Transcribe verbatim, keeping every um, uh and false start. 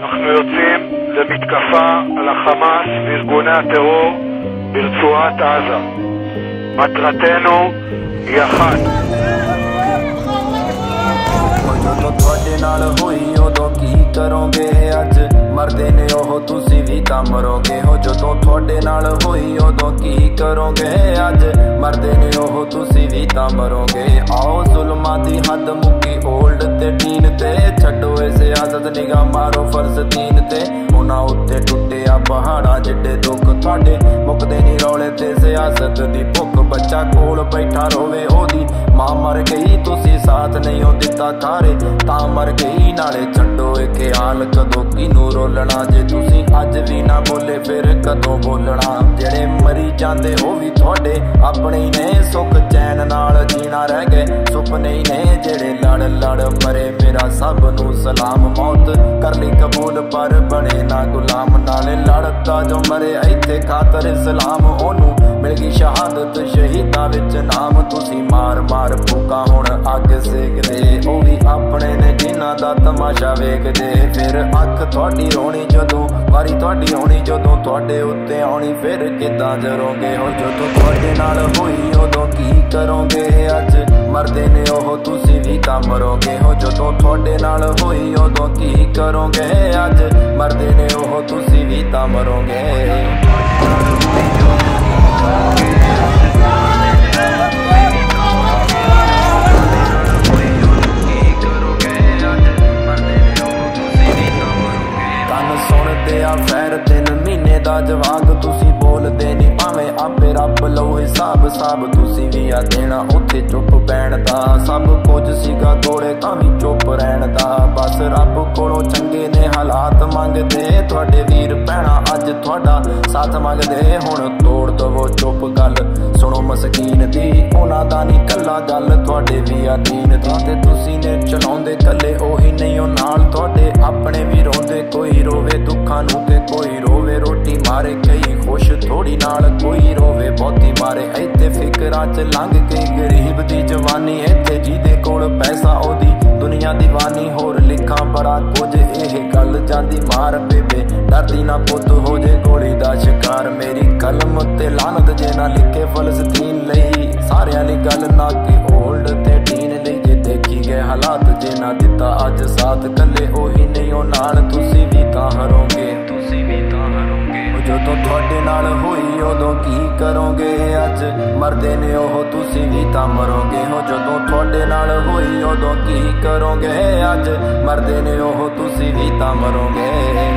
אנחנו יוצאים למתקפה על החמאס וארגוני הטרור ברצועת עזה. מטרתנו היא אחת. निगाह मारो फर्ज दीन ते उन्हां उत्ते टुटिया पहाड़ा जिड्डे दुख तुहाडे मुकदे नहीं रौले ते सियासत दी भुख बच्चा कोल बैठा रोवे ओदी मां मर गई तुसी साथ नहीं ओ दिता खारे तां मर गई नाले छड्डो इक हाल कदों किनू रोलना जे तुसी अज वी ना बोले फिर कदों बोलना जेड़े मरी जांदे ओ वी तुहाडे अपने ही ने सुख चैन नाल जीना रह गए सुपने ही ने जेड़े लड़ लड़ मरे मेरा सब नू सलाम मौत कर ली कबूल पर बने ना गुलाम नाले लड़ता जो मरे इत्थे खातर इस्लाम ओनू मिल गई शहादत शहीदां विच नाम तुसी मार मार फूका हुण अग सेकदे ओ वी अपने ने जिन्हां दा तमाशा वेखदे फिर अख तुहाडी रोणी जदों वारी तुहाडी होणी जदों तुहाडे उत्ते आउणी फिर किदां जरोगे हो जदों तुहाडे नाल होई उदों की करोगे अज मरदे ने ओह तुसी वी तां मरोगे हो जदों तुहाडे नाल होई उदों की करोगे अज मरदे ने ओह तुसी वी तां मरोगे फैर तीन महीने का जवाब तुसी बोलते नहीं भावे आपे रब लो हिसाब साब तुसी भी आ देना उत्ते चुप पैण दा सब कुछ सीगा कोले तां वी चुप रहण दा बस रब कोलों चंगे ने हालात मंगदे तुहाडे वीर भैणा अज तुहाडा साथ मंगदे हुण तोड़ दवो चुप गल सुनो मसकीन दी उहनां दा नहीं कल्ला गल तुहाडे वी आ दीन दा ते तुसी ने चलाउंदे कल्ले ओही नहीं ओ नाल तुहाडे अपने वी रोंदे कोई रोवे दुखां नूं ते कोई रोवे रोटी मारे कई खुश थोड़ी नाल कोई रोवे बहुती मारे इत्थे फिकरां च लंघ गई गरीब दी जवानी इत्थे जिहदे कोल पैसा ओदी दुनिया दीवानी होर लिखां बड़ा कुछ इह गल जांदी मार बेबे डरदी ना पुत हो जे गोली दा शिकार मेरी कलम ते लानत जे ना लिखे फलस्तीन लई सारिआं लई गल ना कि ओल्ड ते टीन लई जे देखी गए हालात जे ना दिता अज साथ कल्ले ओही नहीं ओ नाल तुसी वी तां हरोगे तुसी वी तां हरोगे जदों तुहाडे नाल होई उदों की करोगे अज मरदे ने ओह तुसी वी तां मरोगे हो जदों तुहाडे नाल होई उदों की करोगे अज मरदे ने ओह तुसी वी तां मरोगे।